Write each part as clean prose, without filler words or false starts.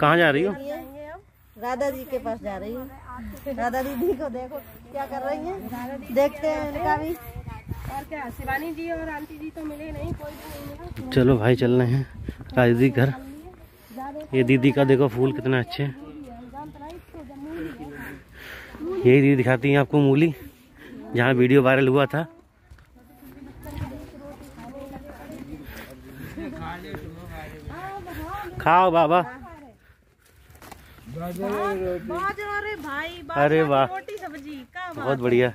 कहाँ जा रही हो? राधा जी के पास जा रही हूँ। राधा दीदी को देखो क्या कर रही है, देखते हैं इनका भी। और क्या शिवानी जी और आंटी जी तो मिले नहीं, कोई भी नहीं। चलो भाई चल रहे हैं राधा जी घर। ये दीदी का देखो फूल कितने अच्छे हैं। यही दीदी दिखाती है आपको मूली, जहाँ वीडियो वायरल हुआ था। खाओ बाबा। अरे वाह, बहुत बढ़िया,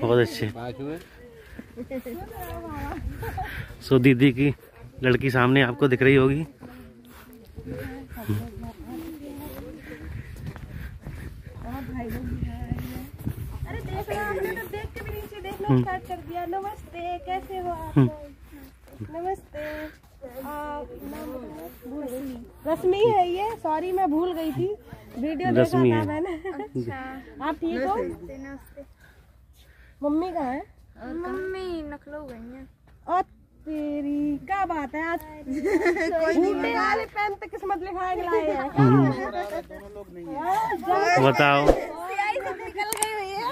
बहुत अच्छे। सो दीदी की लड़की सामने आपको दिख रही होगी। नमस्ते, कैसे हो आप? नमस्ते। रश्मि है ये, सॉरी मैं भूल गई थी, वीडियो देखा था मैंने। अच्छा आप ठीक हो? मम्मी कहाँ है? मम्मी नखलो गई हैं। और तेरी क्या बात है, आज बूढ़े वाले पेन पे किस्मत लिखा के लाए हैं। बताओ निकल गई हुई है।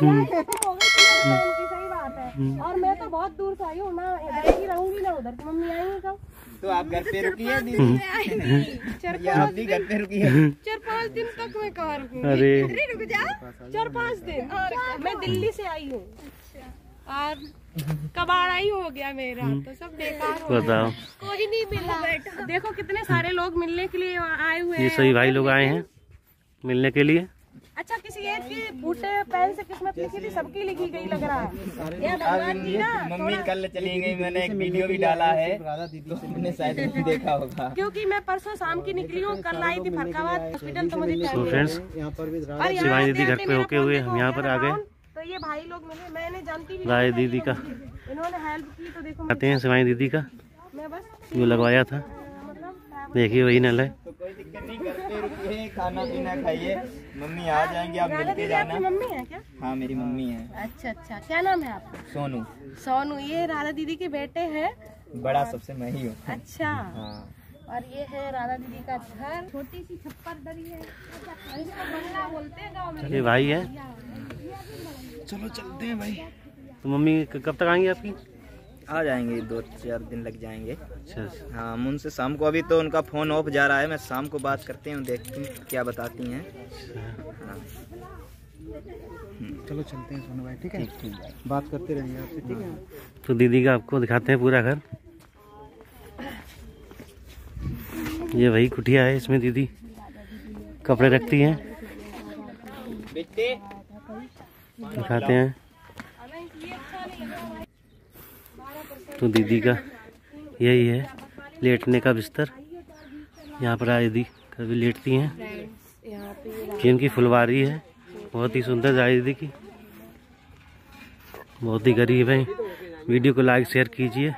और मैं तो बहुत दूर से आई हूँ ना, ही रहूंगी ना उधर की। मम्मी आएंगी कब? तो आप घर पे रुकी है दीदी? चार पाँच दिन तक मैं कहाँ रुकूंगी? अरे रुक जा, 4-5 दिन। मैं दिल्ली से आई हूँ और कबाड़ा ही हो गया मेरा, तो सब बेकार हो गया, कोई नहीं मिला। देखो कितने सारे लोग मिलने के लिए आए हुए हैं। सही भाई लोग आए हैं मिलने के लिए। अच्छा किसी एक की बूटे पैन से किस्मत लिखी थी, सबकी लिखी गई लग रहा है। मम्मी कल चली गई, मैंने एक वीडियो भी डाला है, तुमने शायद देखा होगा, क्योंकि मैं परसों शाम की निकली हूँ, कल आई थी फरकाबाद हॉस्पिटल। तो मुझे शिवानी दीदी घर पे होके हुए, हम यहाँ पर आ गए। तो ये भाई लोग मिले, मैंने जानती राय दीदी का, इन्होंने हेल्प की। तो देखो कहते हैं शिवानी दीदी का जो लगवाया था, देखिए वही नल है। खाना पीना खाइए, मम्मी आ जाएंगी, आप मिलते जाना। मम्मी है क्या? हाँ मेरी मम्मी है। अच्छा अच्छा, क्या नाम है आपका? सोनू। सोनू ये राधा दीदी के बेटे हैं। बड़ा सबसे मैं ही हूँ। अच्छा हाँ। और ये है राधा दीदी का घर, छोटी सी छप्पर दरी है, इसको बंगला बोलते हैं गाँव में। ये भाई है। चलो चलते हैं भाई। तो मम्मी कब तक आएंगी आपकी? आ जाएंगे, 2-4 दिन लग जाएंगे। हाँ हम उनसे शाम को, अभी तो उनका फोन ऑफ जा रहा है, मैं शाम को बात करती हूँ, देखती हूँ क्या बताती हैं। हाँ। चलो चलते हैं सोनू भाई, ठीक है? बात करते रहेंगे आपसे, ठीक है? तो दीदी का आपको दिखाते हैं पूरा घर। ये वही कुटिया है, इसमें दीदी कपड़े रखती हैं। दिखाते हैं तो दीदी का यही है लेटने का बिस्तर। यहाँ पर राधा दीदी कभी लेटती हैं। इनकी फुलवारी है बहुत ही सुंदर राधा दीदी की, बहुत ही गरीब है। वीडियो को लाइक शेयर कीजिए।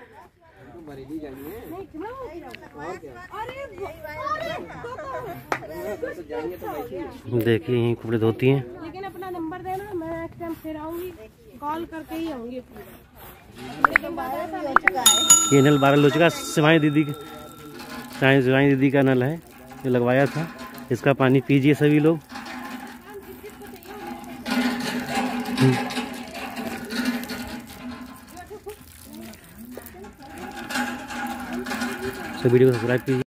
देखिए यहीं कपड़े धोती हैं। लेकिन अपना नंबर देना, मैं एक टाइम फिर आऊंगी, कॉल करके ही आऊंगी। ये नल बारह हो चुका, शिवानी दीदी का नल है जो लगवाया था। इसका पानी पीजिए सभी लोग। सभी वीडियो को सब्सक्राइब कीजिए।